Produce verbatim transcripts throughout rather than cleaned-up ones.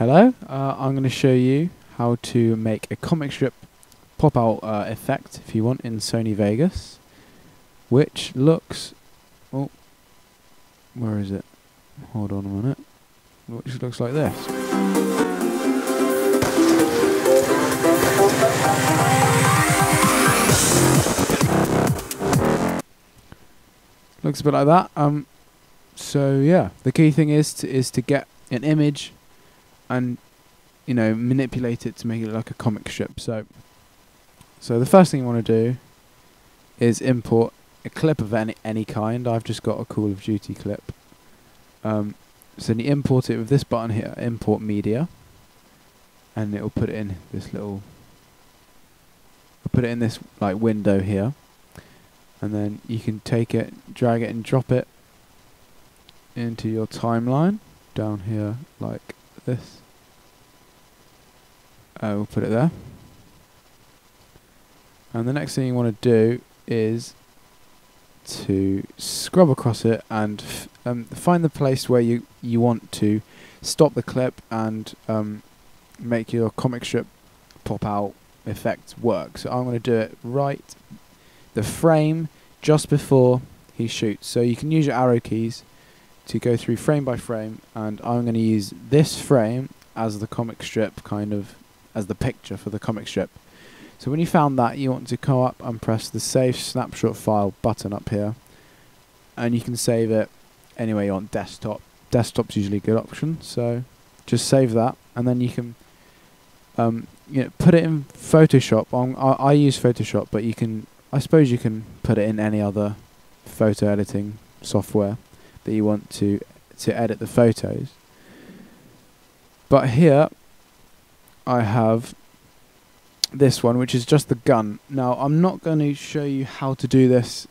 Hello, uh, I'm going to show you how to make a comic strip pop-out uh, effect, if you want, in Sony Vegas, which looks, oh, where is it? Hold on a minute, which looks like this. Looks a bit like that. Um, so yeah, the key thing is to, is to get an image and, you know, manipulate it to make it look like a comic strip. So, so the first thing you want to do is import a clip of any any kind. I've just got a Call of Duty clip. Um, so then you import it with this button here, import media, and it'll put it in this little. Put it in this like window here, and then you can take it, drag it and drop it into your timeline down here like this. Uh, we'll put it there, and the next thing you want to do is to scrub across it and f um, find the place where you, you want to stop the clip and um, make your comic strip pop out effect work. So I'm going to do it right the frame just before he shoots. So you can use your arrow keys to go through frame by frame, and I'm going to use this frame as the comic strip, kind of as the picture for the comic strip. So when you found that, you want to come up and press the save snapshot file button up here, and you can save it anywhere you want. Desktop. Desktop's usually a good option, so just save that, and then you can Um, you know, put it in Photoshop. Um, I, I use Photoshop, but you can, I suppose you can put it in any other photo editing software that you want to to edit the photos. But here I have this one, which is just the gun. Now I'm not going to show you how to do this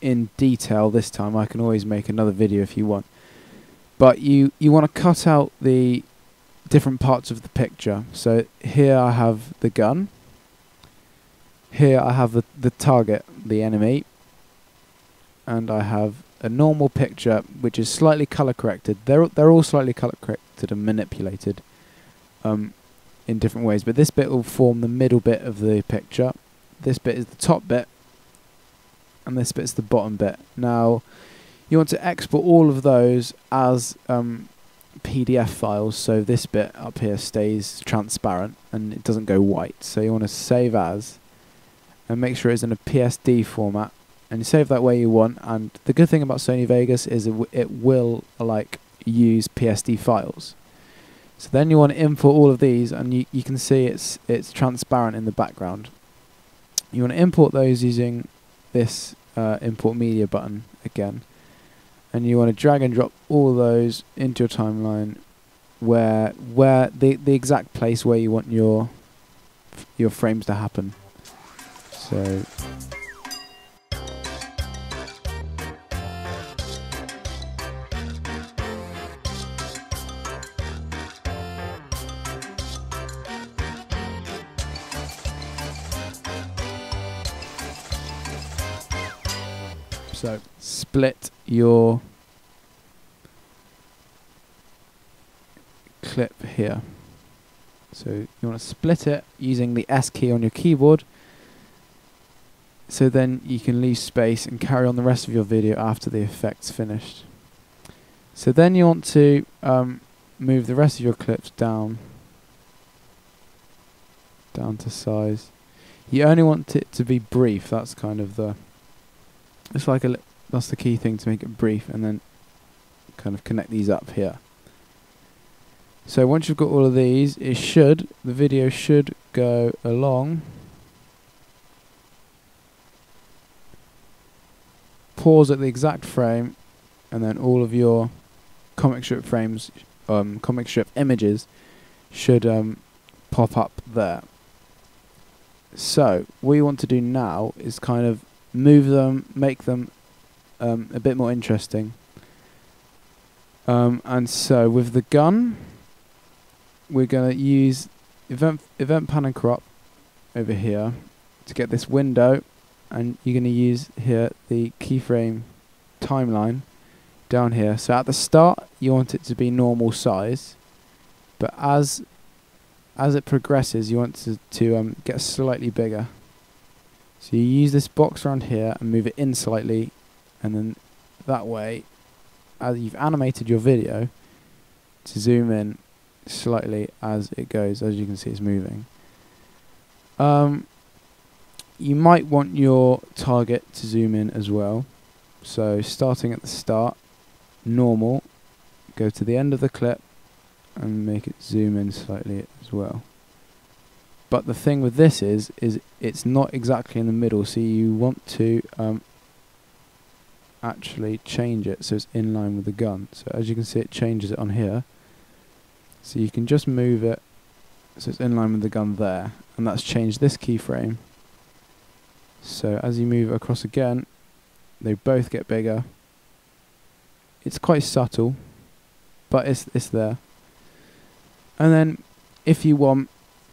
in detail this time. I can always make another video if you want. But you you want to cut out the different parts of the picture. So here I have the gun, here I have the, the target, the enemy, and I have a normal picture which is slightly colour corrected. They're, they're all slightly colour corrected and manipulated um, in different ways, but this bit will form the middle bit of the picture, this bit is the top bit, and this bit is the bottom bit. Now you want to export all of those as um, P D F files, so this bit up here stays transparent and it doesn't go white. So you want to save as and make sure it's in a P S D format, and you save that where you want. And the good thing about Sony Vegas is it, w it will like use P S D files. So then you want to import all of these, and you, you can see it's it's transparent in the background. You want to import those using this uh, import media button again. And you want to drag and drop all those into your timeline, where where the the exact place where you want your your frames to happen. So So split your clip here. So you want to split it using the S key on your keyboard. So then you can leave space and carry on the rest of your video after the effect's finished. So then you want to um, move the rest of your clips down, down to size. You only want it to be brief. That's kind of the It's like a li that's the key thing, to make it brief, and then kind of connect these up here. So once you've got all of these, it should the video should go along. Pause at the exact frame, and then all of your comic strip frames, um, comic strip images, should um, pop up there. So what you want to do now is kind of move them, make them um, a bit more interesting. Um, and so with the gun, we're going to use event event pan and crop over here to get this window, and you're going to use here the keyframe timeline down here. So at the start, you want it to be normal size, but as as it progresses, you want to, to um, get slightly bigger. So you use this box around here and move it in slightly, and then that way, as you've animated your video, to zoom in slightly as it goes. As you can see, it's moving. Um, you might want your target to zoom in as well. So starting at the start, normal, go to the end of the clip and make it zoom in slightly as well. But the thing with this is, is it's not exactly in the middle, so you want to um, actually change it so it's in line with the gun. So as you can see, it changes it on here. So you can just move it so it's in line with the gun there, and that's changed this keyframe. So as you move across again, they both get bigger. It's quite subtle, but it's it's there. And then, if you want,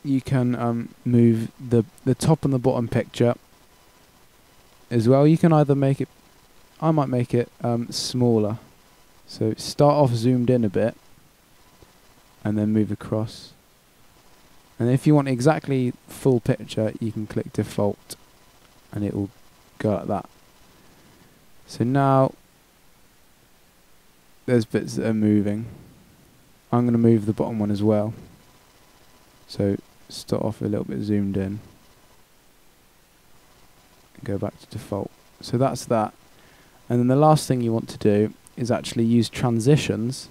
you can um, move the the top and the bottom picture as well. You can either make it, I might make it um, smaller. So start off zoomed in a bit, and then move across. And if you want exactly full picture, you can click default, and it will go like that. So now, there's bits that are moving. I'm going to move the bottom one as well. So start off a little bit zoomed in. And go back to default. So that's that. And then the last thing you want to do is actually use transitions,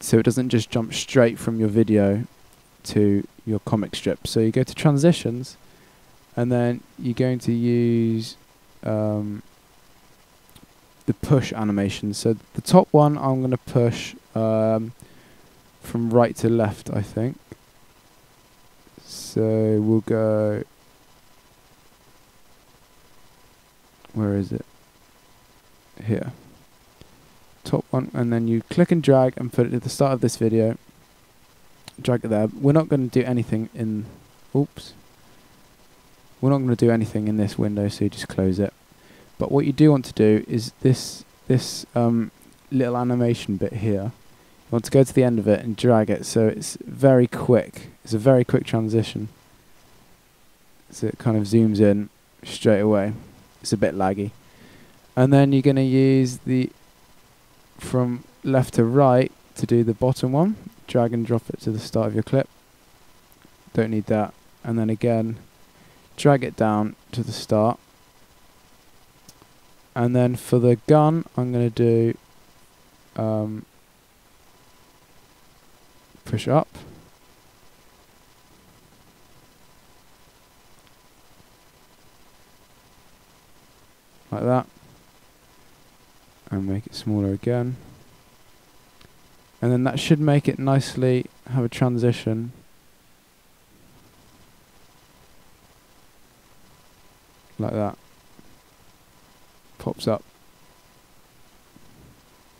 so it doesn't just jump straight from your video to your comic strip. So you go to transitions, and then you're going to use um, the push animation. So the top one I'm going to push um, from right to left, I think. So we'll go, where is it? Here. Top one, and then you click and drag and put it at the start of this video. Drag it there. We're not going to do anything in, oops. We're not going to do anything in this window, so you just close it. But what you do want to do is this this um, little animation bit here. You want to go to the end of it and drag it, so it's very quick. It's a very quick transition. So it kind of zooms in straight away. It's a bit laggy. And then you're going to use the from left to right to do the bottom one. Drag and drop it to the start of your clip. Don't need that. And then again, drag it down to the start. And then for the gun, I'm going to do um, push up. Like that. And make it smaller again. And then that should make it nicely have a transition. Like that. Pops up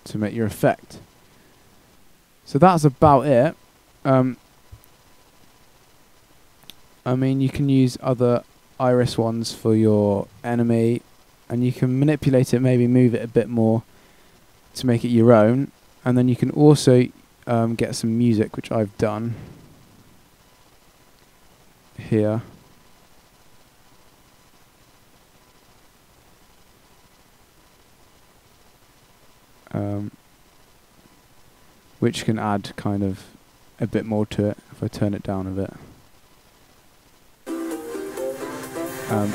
to make your effect. So that's about it. Um, I mean, you can use other iris ones for your enemy, and you can manipulate it, maybe move it a bit more to make it your own. And then you can also um, get some music, which I've done here. Um, which can add kind of a bit more to it if I turn it down a bit. Um,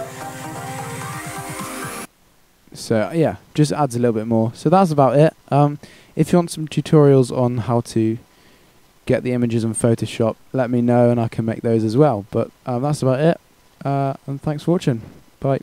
so yeah, just adds a little bit more. So that's about it. Um, if you want some tutorials on how to get the images in Photoshop, let me know and I can make those as well. But um, that's about it. Uh, and thanks for watching. Bye.